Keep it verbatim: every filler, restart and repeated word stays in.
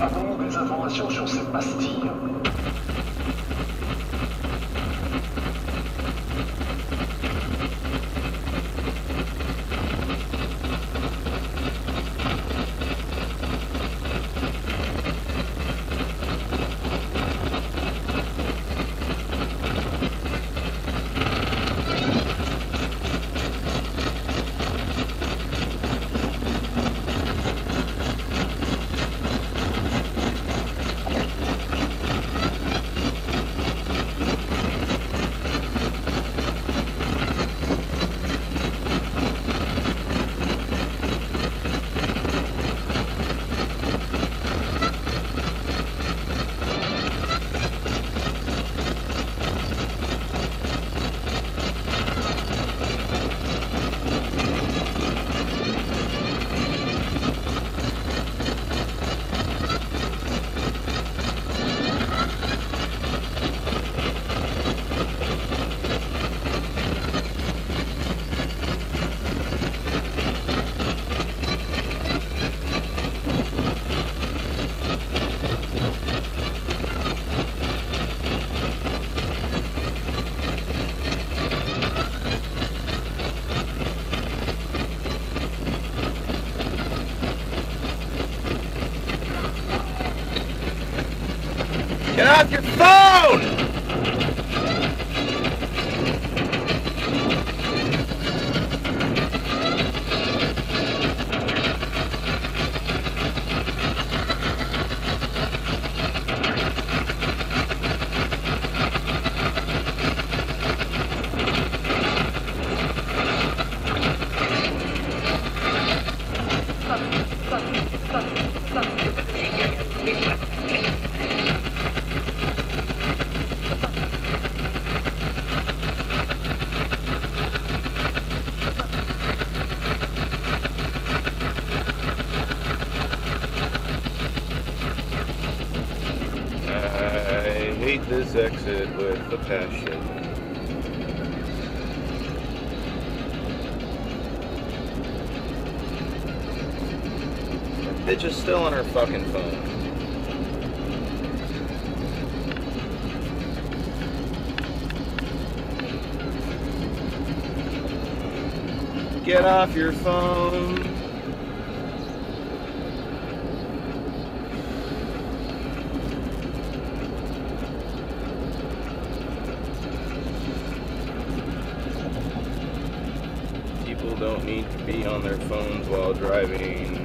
Attendons des informations sur cette pastille. Get off your phone! I hate this exit with a passion. That bitch is still on her fucking phone. Get off your phone. People don't need to be on their phones while driving.